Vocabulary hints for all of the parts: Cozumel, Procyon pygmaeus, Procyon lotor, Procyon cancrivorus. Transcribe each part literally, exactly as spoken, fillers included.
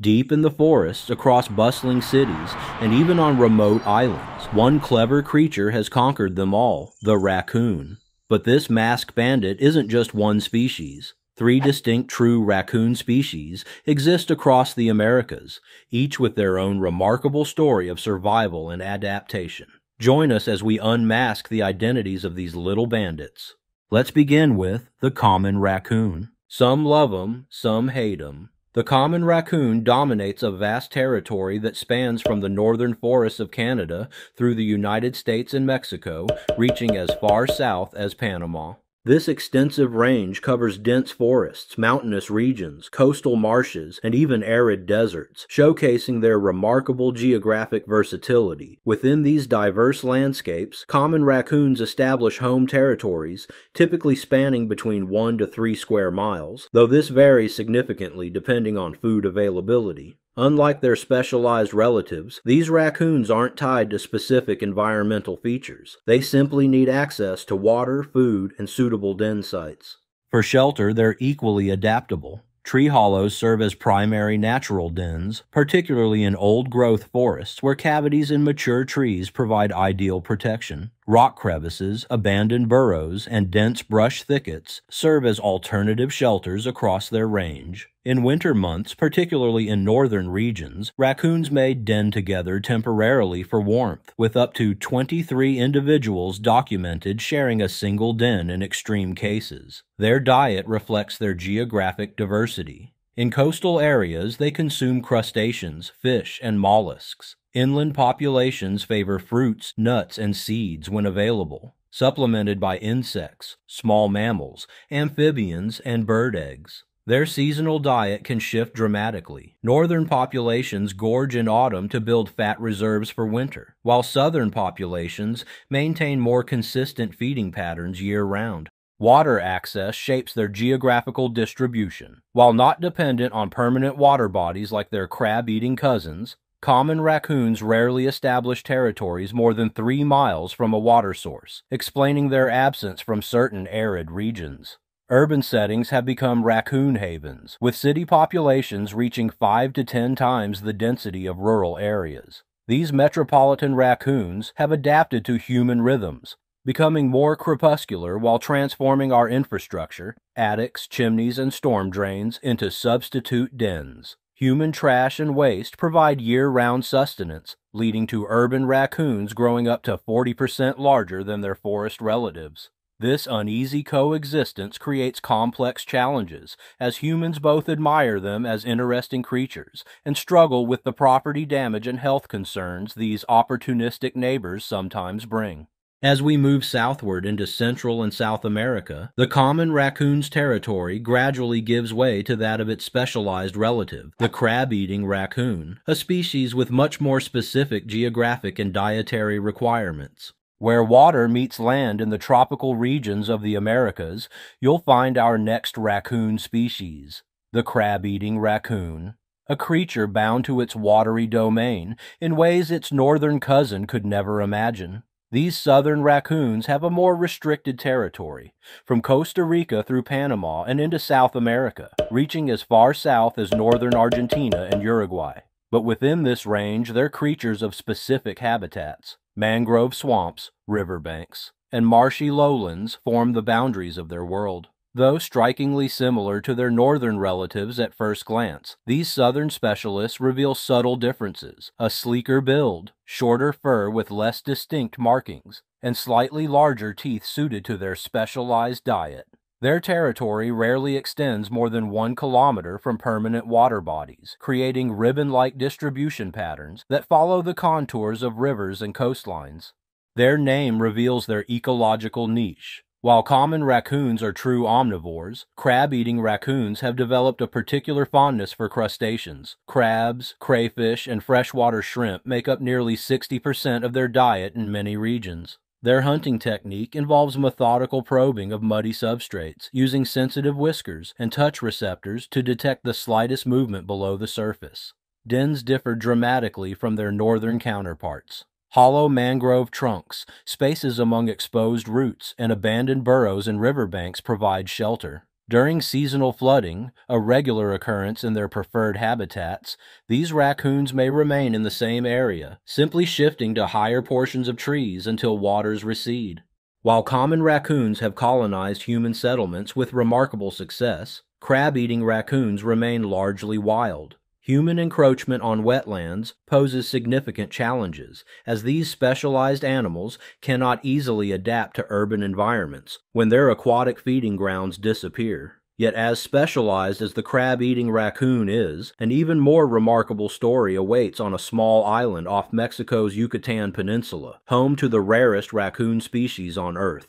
Deep in the forests, across bustling cities, and even on remote islands, one clever creature has conquered them all, the raccoon. But this masked bandit isn't just one species. Three distinct true raccoon species exist across the Americas, each with their own remarkable story of survival and adaptation. Join us as we unmask the identities of these little bandits. Let's begin with the common raccoon. Some love 'em, some hate 'em. The common raccoon dominates a vast territory that spans from the northern forests of Canada through the United States and Mexico, reaching as far south as Panama. This extensive range covers dense forests, mountainous regions, coastal marshes, and even arid deserts, showcasing their remarkable geographic versatility. Within these diverse landscapes, common raccoons establish home territories, typically spanning between one to three square miles, though this varies significantly depending on food availability. Unlike their specialized relatives, these raccoons aren't tied to specific environmental features. They simply need access to water, food, and suitable den sites. For shelter, they're equally adaptable. Tree hollows serve as primary natural dens, particularly in old-growth forests where cavities in mature trees provide ideal protection. Rock crevices, abandoned burrows, and dense brush thickets serve as alternative shelters across their range. In winter months, particularly in northern regions, raccoons may den together temporarily for warmth, with up to twenty-three individuals documented sharing a single den in extreme cases. Their diet reflects their geographic diversity. In coastal areas, they consume crustaceans, fish, and mollusks. Inland populations favor fruits, nuts, and seeds when available, supplemented by insects, small mammals, amphibians, and bird eggs. Their seasonal diet can shift dramatically. Northern populations gorge in autumn to build fat reserves for winter, while southern populations maintain more consistent feeding patterns year-round. Water access shapes their geographical distribution. While not dependent on permanent water bodies like their crab-eating cousins, common raccoons rarely establish territories more than three miles from a water source, explaining their absence from certain arid regions. Urban settings have become raccoon havens, with city populations reaching five to ten times the density of rural areas. These metropolitan raccoons have adapted to human rhythms, becoming more crepuscular while transforming our infrastructure, attics, chimneys, and storm drains into substitute dens. Human trash and waste provide year-round sustenance, leading to urban raccoons growing up to forty percent larger than their forest relatives. This uneasy coexistence creates complex challenges, as humans both admire them as interesting creatures and struggle with the property damage and health concerns these opportunistic neighbors sometimes bring. As we move southward into Central and South America, the common raccoon's territory gradually gives way to that of its specialized relative, the crab-eating raccoon, a species with much more specific geographic and dietary requirements. Where water meets land in the tropical regions of the Americas, you'll find our next raccoon species, the crab-eating raccoon, a creature bound to its watery domain in ways its northern cousin could never imagine. These southern raccoons have a more restricted territory, from Costa Rica through Panama and into South America, reaching as far south as northern Argentina and Uruguay. But within this range, they're creatures of specific habitats. Mangrove swamps, riverbanks, and marshy lowlands form the boundaries of their world. Though strikingly similar to their northern relatives at first glance, these southern specialists reveal subtle differences: a sleeker build, shorter fur with less distinct markings, and slightly larger teeth suited to their specialized diet. Their territory rarely extends more than one kilometer from permanent water bodies, creating ribbon-like distribution patterns that follow the contours of rivers and coastlines. Their name reveals their ecological niche. While common raccoons are true omnivores, crab-eating raccoons have developed a particular fondness for crustaceans. Crabs, crayfish, and freshwater shrimp make up nearly sixty percent of their diet in many regions. Their hunting technique involves methodical probing of muddy substrates, using sensitive whiskers and touch receptors to detect the slightest movement below the surface. Dens differ dramatically from their northern counterparts. Hollow mangrove trunks, spaces among exposed roots, and abandoned burrows and riverbanks provide shelter. During seasonal flooding, a regular occurrence in their preferred habitats, these raccoons may remain in the same area, simply shifting to higher portions of trees until waters recede. While common raccoons have colonized human settlements with remarkable success, crab-eating raccoons remain largely wild. Human encroachment on wetlands poses significant challenges, as these specialized animals cannot easily adapt to urban environments when their aquatic feeding grounds disappear. Yet as specialized as the crab-eating raccoon is, an even more remarkable story awaits on a small island off Mexico's Yucatan Peninsula, home to the rarest raccoon species on Earth.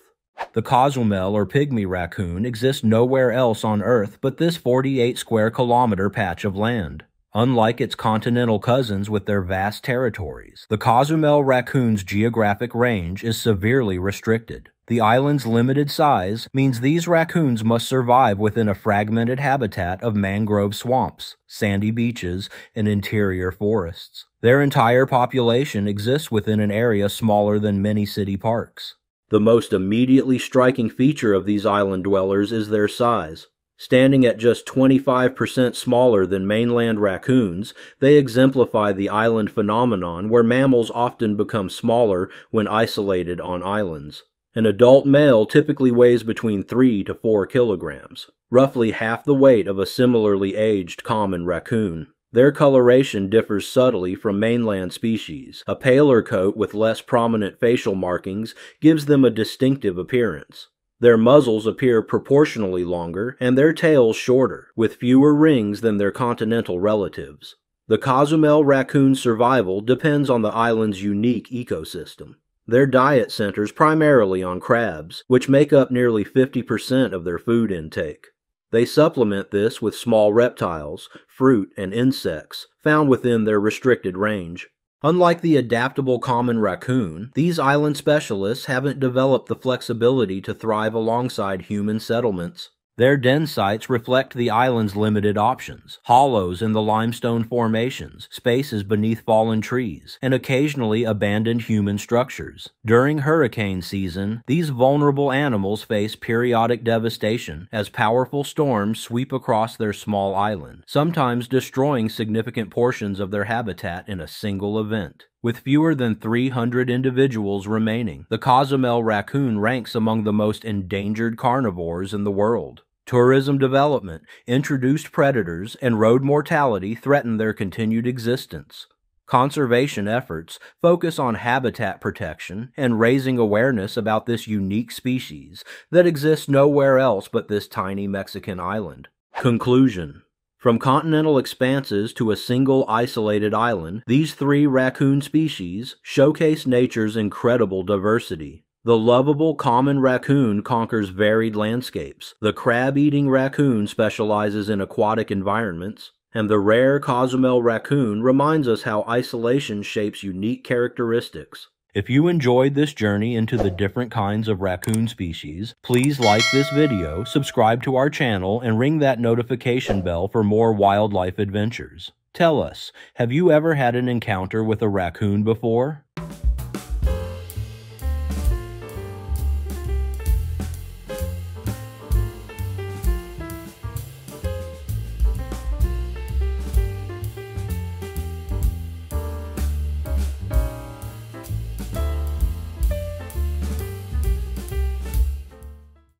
The Cozumel or pygmy raccoon exists nowhere else on Earth but this forty-eight square kilometer patch of land. Unlike its continental cousins with their vast territories, the Cozumel raccoon's geographic range is severely restricted. The island's limited size means these raccoons must survive within a fragmented habitat of mangrove swamps, sandy beaches, and interior forests. Their entire population exists within an area smaller than many city parks. The most immediately striking feature of these island dwellers is their size. Standing at just twenty-five percent smaller than mainland raccoons, they exemplify the island phenomenon where mammals often become smaller when isolated on islands. An adult male typically weighs between three to four kilograms, roughly half the weight of a similarly aged common raccoon. Their coloration differs subtly from mainland species. A paler coat with less prominent facial markings gives them a distinctive appearance. Their muzzles appear proportionally longer and their tails shorter, with fewer rings than their continental relatives. The Cozumel raccoon's survival depends on the island's unique ecosystem. Their diet centers primarily on crabs, which make up nearly fifty percent of their food intake. They supplement this with small reptiles, fruit, and insects found within their restricted range. Unlike the adaptable common raccoon, these island specialists haven't developed the flexibility to thrive alongside human settlements. Their den sites reflect the island's limited options: hollows in the limestone formations, spaces beneath fallen trees, and occasionally abandoned human structures. During hurricane season, these vulnerable animals face periodic devastation as powerful storms sweep across their small island, sometimes destroying significant portions of their habitat in a single event. With fewer than three hundred individuals remaining, the Cozumel raccoon ranks among the most endangered carnivores in the world. Tourism development, introduced predators, and road mortality threaten their continued existence. Conservation efforts focus on habitat protection and raising awareness about this unique species that exists nowhere else but this tiny Mexican island. Conclusion. From continental expanses to a single isolated island, these three raccoon species showcase nature's incredible diversity. The lovable common raccoon conquers varied landscapes, the crab-eating raccoon specializes in aquatic environments, and the rare Cozumel raccoon reminds us how isolation shapes unique characteristics. If you enjoyed this journey into the different kinds of raccoon species, please like this video, subscribe to our channel, and ring that notification bell for more wildlife adventures. Tell us, have you ever had an encounter with a raccoon before?